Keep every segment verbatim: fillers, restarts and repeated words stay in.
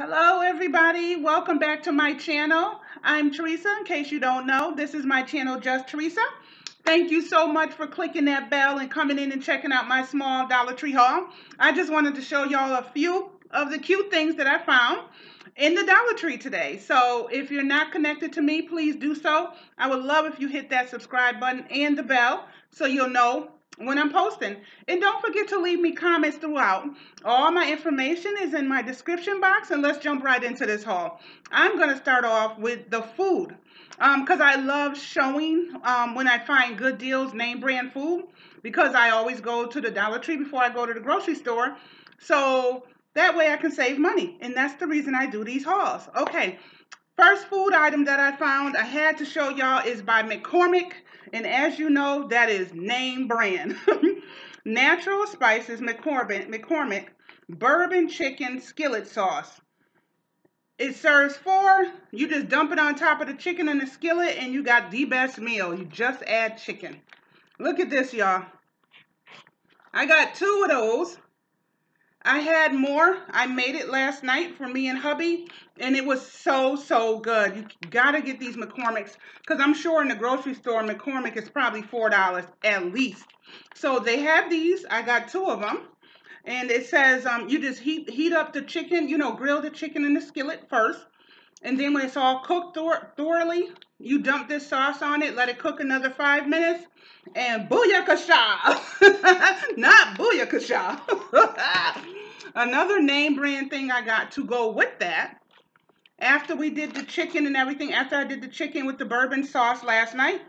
Hello everybody, welcome back to my channel. I'm Teresa. In case you don't know, this is my channel, Just Teresa. Thank you so much for clicking that bell and coming in and checking out my small Dollar Tree haul. I just wanted to show y'all a few of the cute things that I found in the Dollar Tree today. So if you're not connected to me, please do so. I would love if you hit that subscribe button and the bell so you'll know when I'm posting. And don't forget to leave me comments throughout. All my information is in my description box, and let's jump right into this haul. I'm going to start off with the food because um, I love showing um, when I find good deals, name brand food, because I always go to the Dollar Tree before I go to the grocery store. So that way I can save money, and that's the reason I do these hauls. Okay, first food item that I found I had to show y'all is by McCormick. And as you know, that is name brand. Natural spices, McCormick, McCormick bourbon chicken skillet sauce. It serves four. You just dump it on top of the chicken in the skillet and you got the best meal. You just add chicken. Look at this, y'all. I got two of those. I had more. I made it last night for me and hubby, and it was so, so good. You gotta get these McCormick's, because I'm sure in the grocery store, McCormick is probably four dollars at least. So they have these. I got two of them, and it says um, you just heat, heat up the chicken, you know, grill the chicken in the skillet first, and then when it's all cooked thor thoroughly, you dump this sauce on it, let it cook another five minutes, and booyakasha! Not booyakasha! Another name brand thing I got to go with that, after we did the chicken and everything, after I did the chicken with the bourbon sauce last night,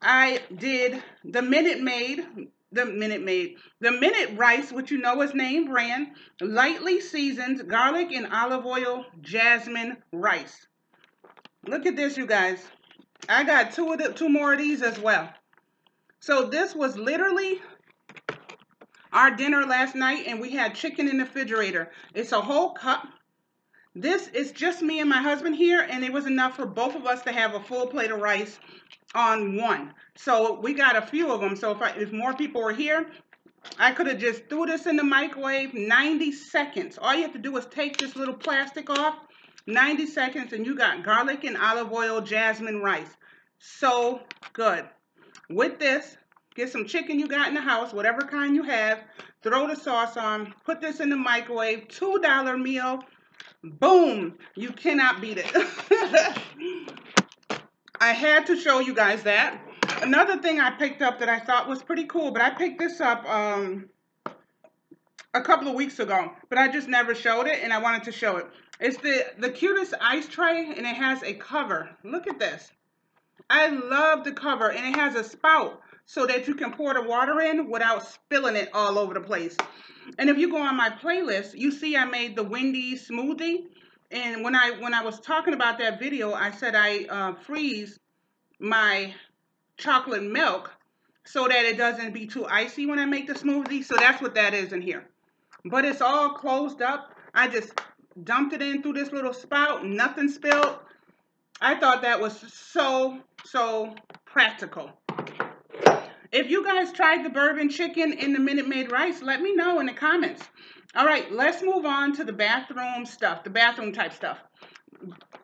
I did the Minute Maid, the Minute Maid, the Minute Rice, which you know is name brand, lightly seasoned garlic and olive oil jasmine rice. Look at this, you guys. I got two of the, two more of these as well. So this was literally our dinner last night, and we had chicken in the refrigerator. It's a whole cup. This is just me and my husband here, and it was enough for both of us to have a full plate of rice on one. So we got a few of them. So if, I, if more people were here, I could have just threw this in the microwave, ninety seconds. All you have to do is take this little plastic off, ninety seconds, and you got garlic and olive oil jasmine rice. So good. With this, get some chicken you got in the house, whatever kind you have, throw the sauce on, put this in the microwave, two dollar meal, boom, you cannot beat it. I had to show you guys that. Another thing I picked up that I thought was pretty cool, but I picked this up um, a couple of weeks ago, but I just never showed it, and I wanted to show it. It's the, the cutest ice tray, and it has a cover. Look at this. I love the cover, and it has a spout so that you can pour the water in without spilling it all over the place. And if you go on my playlist, you see I made the Wendy's smoothie. And when I when I was talking about that video, I said I uh, freeze my chocolate milk so that it doesn't be too icy when I make the smoothie. So that's what that is in here. But it's all closed up. I just dumped it in through this little spout. Nothing spilled. I thought that was so, so practical. If you guys tried the bourbon chicken and the Minute Maid rice, let me know in the comments. All right, let's move on to the bathroom stuff, the bathroom type stuff.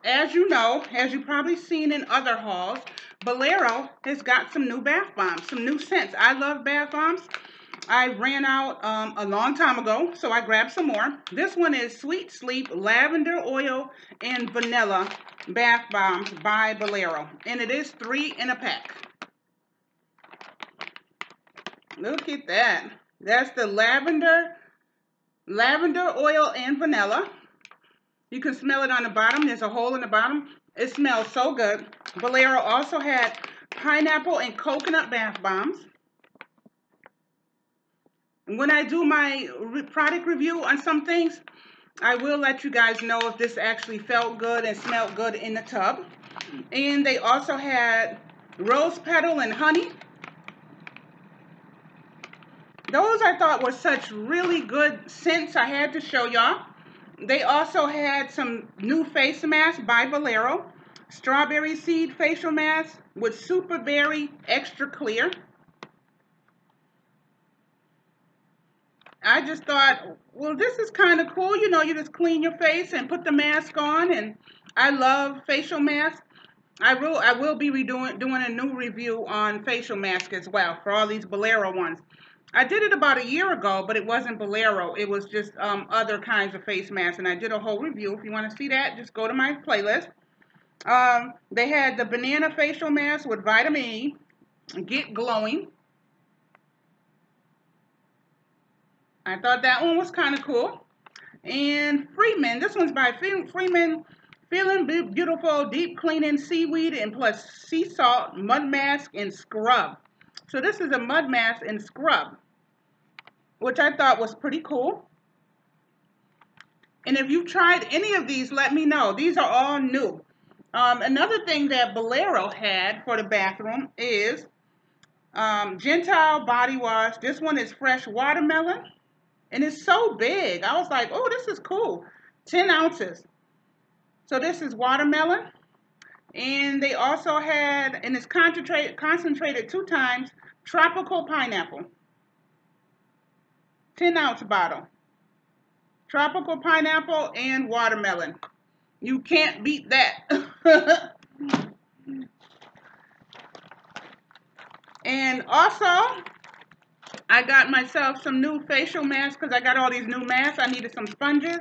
As you know, as you've probably seen in other hauls, Bolero has got some new bath bombs, some new scents. I love bath bombs. I ran out um, a long time ago, so I grabbed some more. This one is Sweet Sleep Lavender Oil and Vanilla Bath Bombs by Bolero, and it is three in a pack. Look at that. That's the lavender, lavender oil and vanilla. You can smell it on the bottom. There's a hole in the bottom. It smells so good. Bolero also had pineapple and coconut bath bombs. When I do my product review on some things, I will let you guys know if this actually felt good and smelled good in the tub. And they also had rose petal and honey. Those I thought were such really good scents I had to show y'all. They also had some new face masks by Valero. Strawberry seed facial mask with super berry extra clear. I just thought, well, this is kind of cool. You know, you just clean your face and put the mask on, and I love facial masks. I will, I will be redoing, doing a new review on facial masks as well for all these Bolero ones. I did it about a year ago, but it wasn't Bolero. It was just um, other kinds of face masks, and I did a whole review. If you want to see that, just go to my playlist. Um, they had the banana facial mask with vitamin E, Get Glowing. I thought that one was kind of cool. And Freeman, this one's by Freeman, Feeling Beautiful, Deep Cleaning Seaweed and Plus Sea Salt Mud Mask and Scrub. So this is a mud mask and scrub, which I thought was pretty cool. And if you've tried any of these, let me know. These are all new. Um, another thing that Bolero had for the bathroom is um, Gentile Body Wash. This one is fresh watermelon, and it's so big. I was like, oh, this is cool. ten ounces. So this is watermelon. And they also had, and it's concentrate, concentrated two times, tropical pineapple. ten ounce bottle. Tropical pineapple and watermelon. You can't beat that. And also, I got myself some new facial masks because I got all these new masks. I needed some sponges.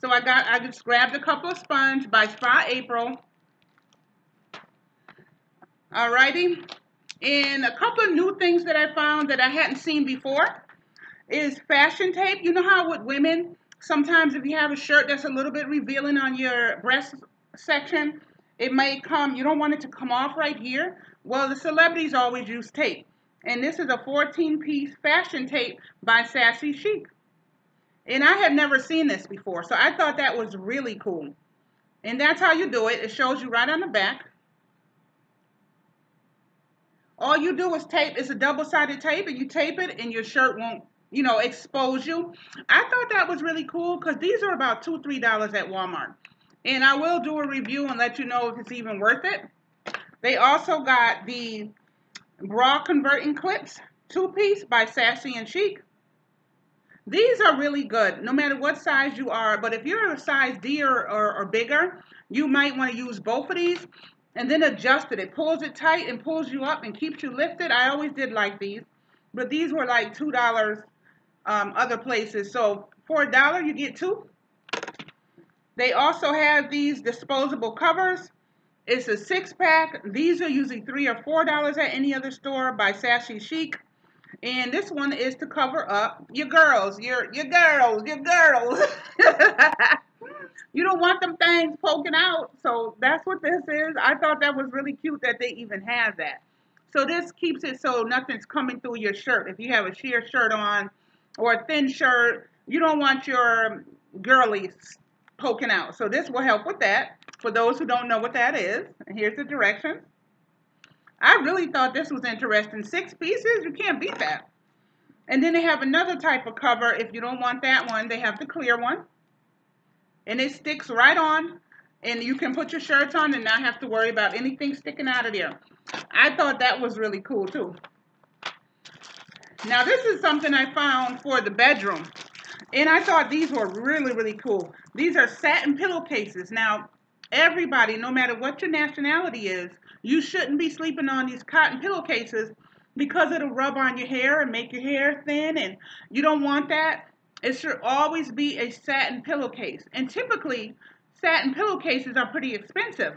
So I got, I just grabbed a couple of sponges by Spa April. Alrighty. And a couple of new things that I found that I hadn't seen before is fashion tape. You know how with women, sometimes if you have a shirt that's a little bit revealing on your breast section, it may come, you don't want it to come off right here. Well, the celebrities always use tape. And this is a fourteen piece fashion tape by Sassy Chic. And I had never seen this before, so I thought that was really cool. And that's how you do it. It shows you right on the back. All you do is tape. It's a double-sided tape, and you tape it, and your shirt won't, you know, expose you. I thought that was really cool because these are about two dollars, three dollars at Walmart. And I will do a review and let you know if it's even worth it. They also got the bra converting clips, two-piece by Sassy and Chic. These are really good, no matter what size you are. But if you're a size D or, or, or bigger, you might want to use both of these and then adjust it. It pulls it tight and pulls you up and keeps you lifted. I always did like these, but these were like two dollars um, other places. So for a dollar, you get two. They also have these disposable covers. It's a six-pack. These are usually three dollars or four dollars at any other store by Sassy Chic. And this one is to cover up your girls, your your girls, your girls. You don't want them things poking out. So that's what this is. I thought that was really cute that they even have that. So this keeps it so nothing's coming through your shirt. If you have a sheer shirt on or a thin shirt, you don't want your girlies poking out. So this will help with that. For those who don't know what that is, here's the directions. I really thought this was interesting. Six pieces, you can't beat that. And then they have another type of cover. If you don't want that one, they have the clear one. And it sticks right on. And you can put your shirts on and not have to worry about anything sticking out of there. I thought that was really cool too. Now this is something I found for the bedroom. And I thought these were really, really cool. These are satin pillowcases. Now everybody, no matter what your nationality is, you shouldn't be sleeping on these cotton pillowcases because it'll rub on your hair and make your hair thin, and you don't want that. It should always be a satin pillowcase. And typically, satin pillowcases are pretty expensive.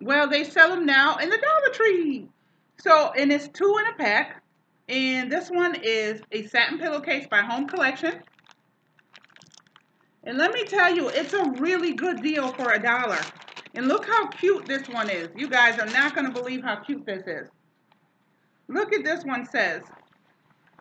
Well, they sell them now in the Dollar Tree. So, and it's two in a pack. And this one is a satin pillowcase by Home Collection. And let me tell you, it's a really good deal for a dollar. And look how cute this one is. You guys are not going to believe how cute this is. Look at this one says.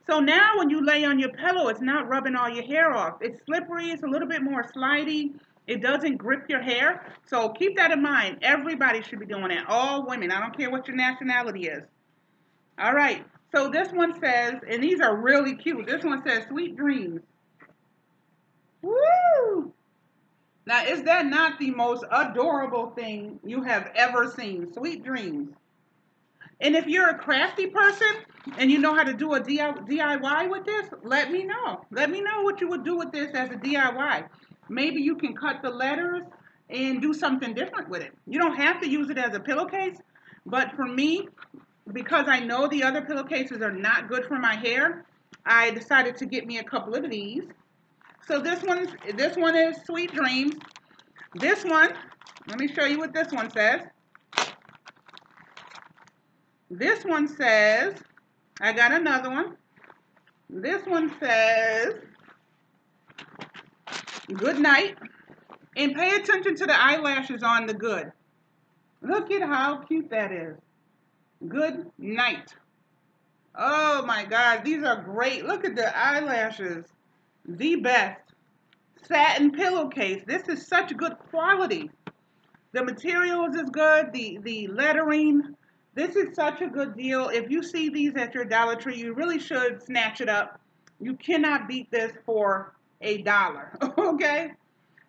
So now when you lay on your pillow, it's not rubbing all your hair off. It's slippery. It's a little bit more slidey. It doesn't grip your hair. So keep that in mind. Everybody should be doing that. All women. I don't care what your nationality is. All right. So this one says, and these are really cute. This one says, Sweet Dreams. Woo! Now, is that not the most adorable thing you have ever seen? Sweet Dreams. And if you're a crafty person and you know how to do a D I Y with this, let me know. Let me know what you would do with this as a D I Y. Maybe you can cut the letters and do something different with it. You don't have to use it as a pillowcase, but for me, because I know the other pillowcases are not good for my hair, I decided to get me a couple of these. So this one's, this one is Sweet Dreams. This one, let me show you what this one says. This one says, I got another one. This one says, Good Night. And pay attention to the eyelashes on the good. Look at how cute that is. Good Night. Oh my God, these are great. Look at the eyelashes. The best. Satin pillowcase. This is such good quality. The materials is good. The, the lettering. This is such a good deal. If you see these at your Dollar Tree, you really should snatch it up. You cannot beat this for a dollar. Okay?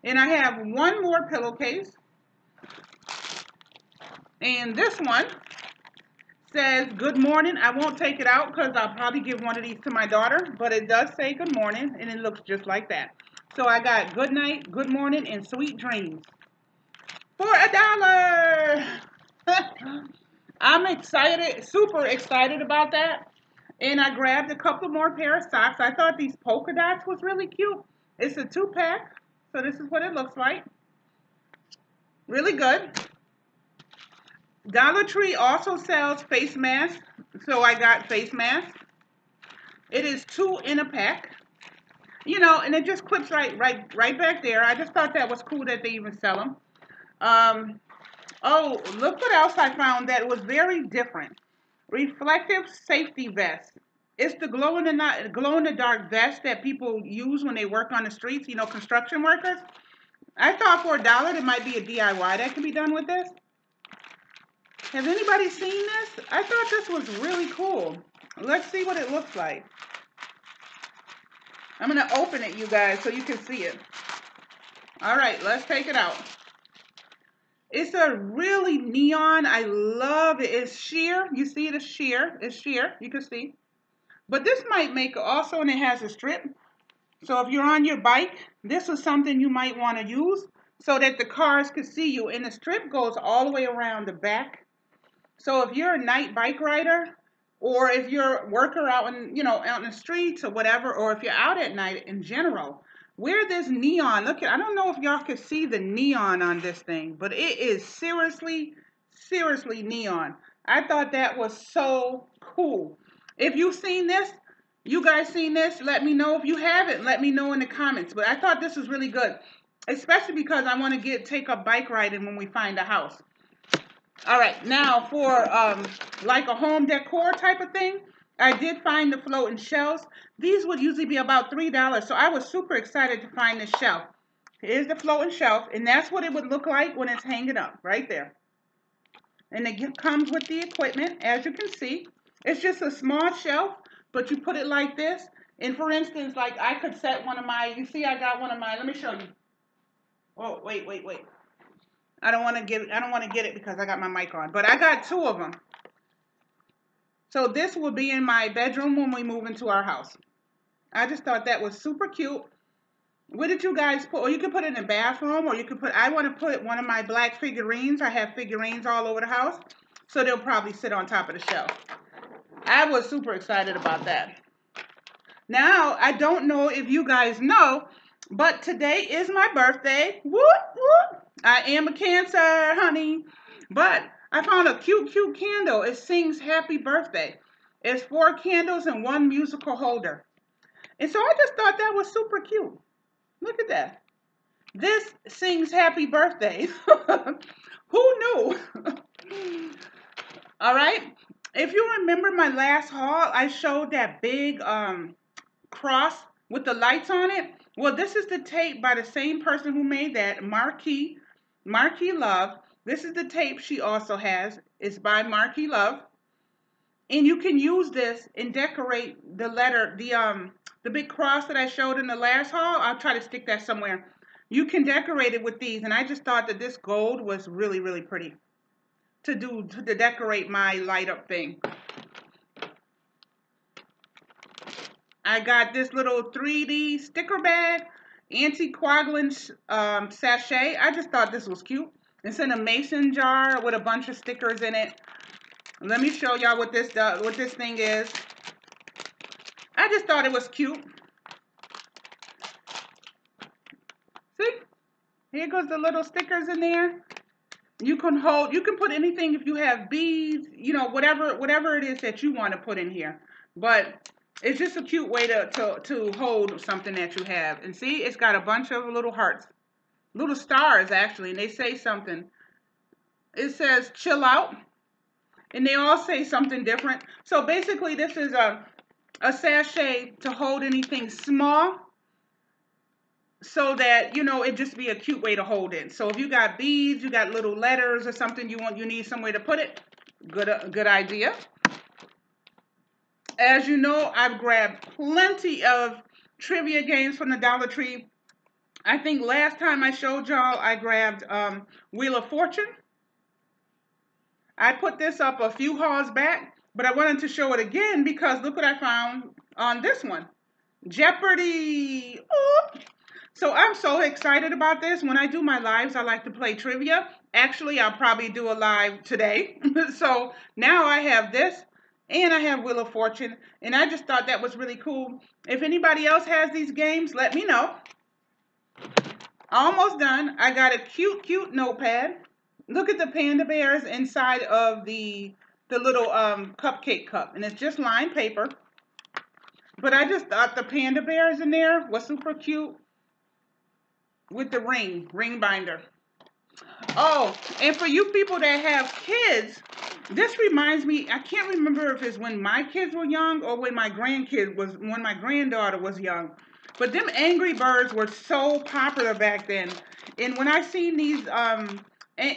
And I have one more pillowcase. And this one says, Good Morning. I won't take it out because I'll probably give one of these to my daughter, but it does say Good Morning, and it looks just like that. So I got Good Night, Good Morning, and Sweet Dreams for a dollar. I'm excited, super excited about that. And I grabbed a couple more pair of socks. I thought these polka dots was really cute. It's a two-pack, so this is what it looks like. Really good. Dollar Tree also sells face masks, so I got face masks. It is two in a pack, you know, and it just clips right, right, right back there. I just thought that was cool that they even sell them. Um, oh, look what else I found that was very different. Reflective safety vest. It's the glow in the night, glow in the dark vest that people use when they work on the streets. You know, construction workers. I thought for a dollar there might be a D I Y that can be done with this. Has anybody seen this? I thought this was really cool. Let's see what it looks like. I'm going to open it, you guys, so you can see it. All right, let's take it out. It's a really neon. I love it. It's sheer. You see it is sheer. It's sheer. You can see. But this might make also, and it has a strip. So if you're on your bike, this is something you might want to use so that the cars could see you. And the strip goes all the way around the back. So if you're a night bike rider, or if you're a worker out in, you know, out in the streets or whatever, or if you're out at night in general, wear this neon. Look at, I don't know if y'all can see the neon on this thing, but it is seriously, seriously neon. I thought that was so cool. If you've seen this, you guys seen this, let me know. If you haven't, let me know in the comments. But I thought this was really good, especially because I want to get take up bike riding when we find a house. All right, now for um, like a home decor type of thing, I did find the floating shelves. These would usually be about three dollars, so I was super excited to find this shelf. Here's the floating shelf, and that's what it would look like when it's hanging up right there. And it comes with the equipment, as you can see. It's just a small shelf, but you put it like this. And for instance, like I could set one of my, you see I got one of my, let me show you. Oh, wait, wait, wait. I don't want to get I don't want to get it because I got my mic on, but I got two of them. So this will be in my bedroom when we move into our house. I just thought that was super cute. What did you guys put? Or you could put it in the bathroom, or you could put, I want to put one of my black figurines. I have figurines all over the house, so they'll probably sit on top of the shelf. I was super excited about that. Now, I don't know if you guys know, but today is my birthday. Whoop, whoop. I am a Cancer, honey. But I found a cute, cute candle. It sings Happy Birthday. It's four candles and one musical holder. And so I just thought that was super cute. Look at that. This sings Happy Birthday. Who knew? All right. If you remember my last haul, I showed that big um, cross with the lights on it. Well, this is the tape by the same person who made that, Marquee. Marquee Love. This is the tape she also has. It's by Marquee Love, and you can use this and decorate the letter, the um, the big cross that I showed in the last haul. I'll try to stick that somewhere. You can decorate it with these, and I just thought that this gold was really, really pretty. to do, to decorate my light up thing. I got this little three D sticker bag, anti-coagulant um, sachet. I just thought this was cute. It's in a mason jar with a bunch of stickers in it. Let me show y'all what this uh, what this thing is. I just thought it was cute. See? Here goes the little stickers in there. You can hold, you can put anything if you have beads, you know, whatever whatever it is that you want to put in here. But it's just a cute way to, to, to hold something that you have. And see, it's got a bunch of little hearts. Little stars, actually. And they say something. It says, chill out. And they all say something different. So basically, this is a, a sachet to hold anything small. So that, you know, it just be a cute way to hold it. So if you got beads, you got little letters or something you want, you need somewhere to put it. Good, good idea. As you know, I've grabbed plenty of trivia games from the Dollar Tree. I think last time I showed y'all, I grabbed um, Wheel of Fortune. I put this up a few hauls back, but I wanted to show it again because look what I found on this one. Jeopardy! Ooh. So I'm so excited about this. When I do my lives, I like to play trivia. Actually, I'll probably do a live today. So now I have this. And I have Wheel of Fortune. And I just thought that was really cool. If anybody else has these games, let me know. Almost done. I got a cute, cute notepad. Look at the panda bears inside of the, the little um, cupcake cup. And it's just lined paper. But I just thought the panda bears in there was super cute. With the ring, ring binder. Oh, and for you people that have kids... This reminds me, I can't remember if it's when my kids were young or when my grandkid was, when my granddaughter was young. But them Angry Birds were so popular back then. And when I seen these um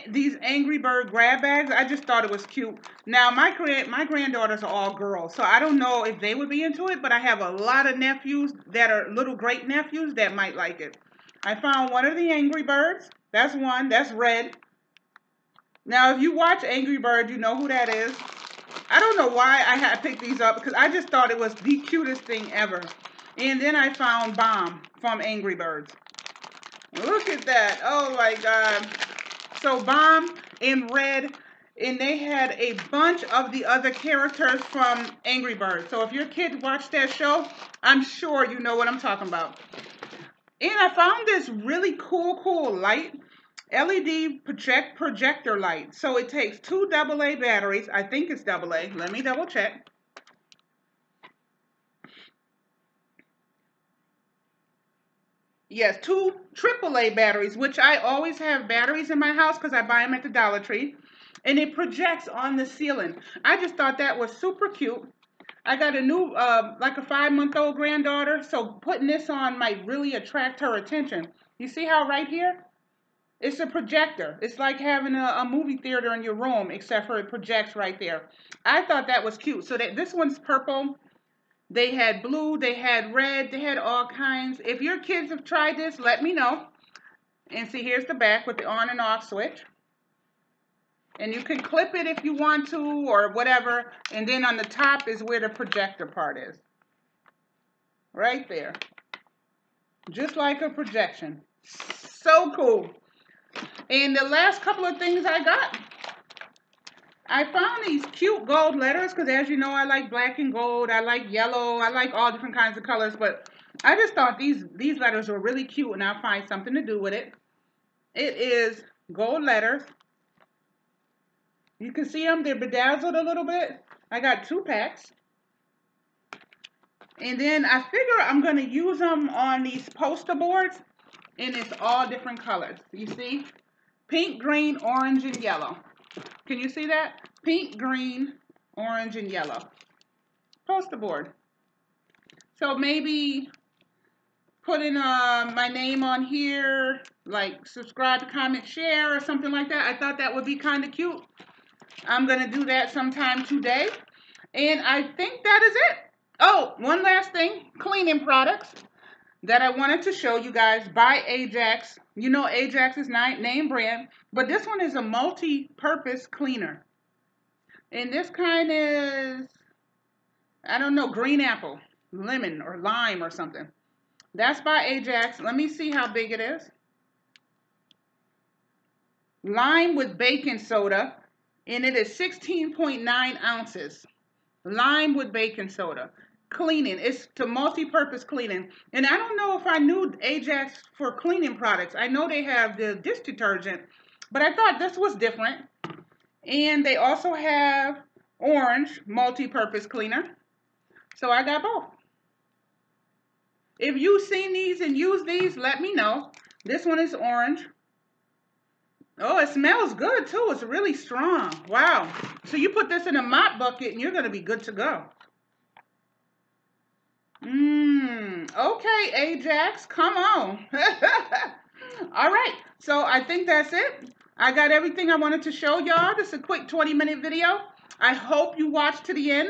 these Angry Bird grab bags, I just thought it was cute. Now, my my granddaughters are all girls, so I don't know if they would be into it, but I have a lot of nephews that are little great nephews that might like it. I found one of the Angry Birds. That's one. That's red. Now, if you watch Angry Bird, you know who that is. I don't know why I had picked these up because I just thought it was the cutest thing ever. And then I found Bomb from Angry Birds. Look at that. Oh, my God. So, Bomb in red, and they had a bunch of the other characters from Angry Birds. So, if your kid watched that show, I'm sure you know what I'm talking about. And I found this really cool, cool light. L E D project projector light. So it takes two double A batteries. I think it's double A. Let me double check. Yes, two triple A batteries, which I always have batteries in my house because I buy them at the Dollar Tree. And it projects on the ceiling. I just thought that was super cute. I got a new, uh, like a five-month-old granddaughter, so putting this on might really attract her attention. You see how right here? It's a projector. It's like having a, a movie theater in your room, except for it projects right there. I thought that was cute. So that this one's purple. They had blue. They had red. They had all kinds. If your kids have tried this, let me know. And see, here's the back with the on and off switch. And you can clip it if you want to or whatever. And then on the top is where the projector part is. Right there. Just like a projection. So cool. And the last couple of things I got, I found these cute gold letters because, as you know, I like black and gold. I like yellow. I like all different kinds of colors. But I just thought these, these letters were really cute, and I'll find something to do with it. It is gold letters. You can see them. They're bedazzled a little bit. I got two packs. And then I figure I'm going to use them on these poster boards. And it's all different colors. You see? Pink, green, orange, and yellow. Can you see that? Pink, green, orange, and yellow. Poster board. So maybe putting uh, my name on here, like subscribe, comment, share, or something like that. I thought that would be kind of cute. I'm going to do that sometime today. And I think that is it. Oh, one last thing. Cleaning products. that I wanted to show you guys by Ajax. You know Ajax is not name brand, but this one is a multi-purpose cleaner. And this kind is, I don't know, green apple, lemon or lime or something. That's by Ajax. Let me see how big it is. Lime with baking soda, and it is sixteen point nine ounces. Lime with baking soda. Cleaning. It's to multi-purpose cleaning. And I don't know if I knew Ajax for cleaning products. I know they have the dish detergent, but I thought this was different. And they also have orange multi-purpose cleaner. So I got both. If you've seen these and used these, let me know. This one is orange. Oh, it smells good too. It's really strong. Wow. So you put this in a mop bucket and you're going to be good to go. Mmm. Okay, Ajax. Come on. All right. So I think that's it. I got everything I wanted to show y'all. This is a quick twenty minute video. I hope you watched to the end.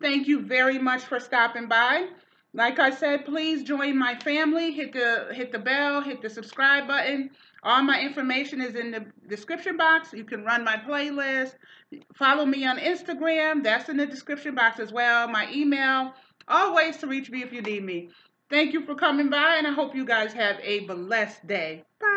Thank you very much for stopping by. Like I said, please join my family. Hit the, hit the bell. Hit the subscribe button. All my information is in the description box. You can run my playlist. Follow me on Instagram. That's in the description box as well. My email. All ways to reach me if you need me. Thank you for coming by, and I hope you guys have a blessed day. Bye.